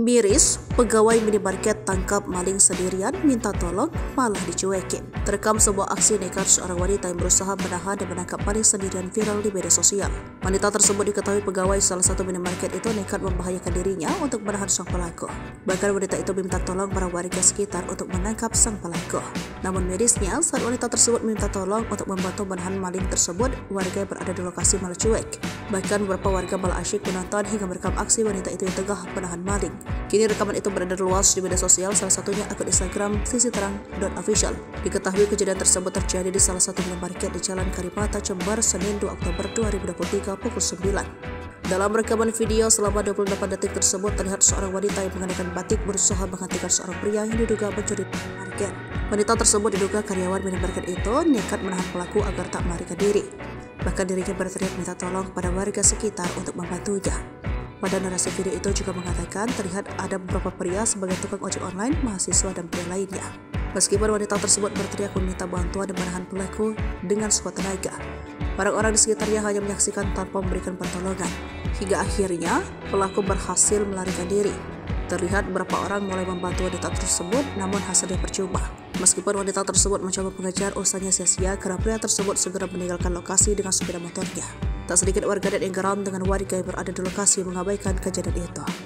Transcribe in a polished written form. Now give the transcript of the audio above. Miris, pegawai minimarket tangkap maling sendirian, minta tolong, malah dicuekin. Terekam sebuah aksi nekat seorang wanita yang berusaha menahan dan menangkap maling sendirian viral di media sosial. Wanita tersebut diketahui pegawai salah satu minimarket itu nekat membahayakan dirinya untuk menahan sang pelaku. Bahkan wanita itu meminta tolong para warga sekitar untuk menangkap sang pelaku. Namun mirisnya, saat wanita tersebut meminta tolong untuk membantu menahan maling tersebut, warga yang berada di lokasi malah cuek. Bahkan beberapa warga malah asyik menonton hingga merekam aksi wanita itu yang tengah menahan maling. Kini rekaman itu beredar luas di media sosial, salah satunya akun Instagram sisiterang.official. Diketahui kejadian tersebut terjadi di salah satu minimarket di Jalan Karipata Cembar, Senin 2 Oktober 2023 pukul 9. Dalam rekaman video selama 28 detik tersebut terlihat seorang wanita yang mengenakan batik berusaha menghentikan seorang pria yang diduga mencuri minimarket. Wanita tersebut diduga karyawan minimarket itu nekat menahan pelaku agar tak melarikan diri. Bahkan dirinya berteriak minta tolong kepada warga sekitar untuk membantunya. Pada narasi video itu juga mengatakan terlihat ada beberapa pria sebagai tukang ojek online, mahasiswa, dan pria lainnya. Meskipun wanita tersebut berteriak meminta bantuan dan menahan pelaku dengan sekuat tenaga, orang-orang di sekitarnya hanya menyaksikan tanpa memberikan pertolongan. Hingga akhirnya, pelaku berhasil melarikan diri. Terlihat beberapa orang mulai membantu wanita tersebut, namun hasilnya percuma. Meskipun wanita tersebut mencoba mengejar, usahanya sia-sia karena pria tersebut segera meninggalkan lokasi dengan sepeda motornya. Tak sedikit warganet yang geram dengan warga yang berada di lokasi mengabaikan kejadian itu.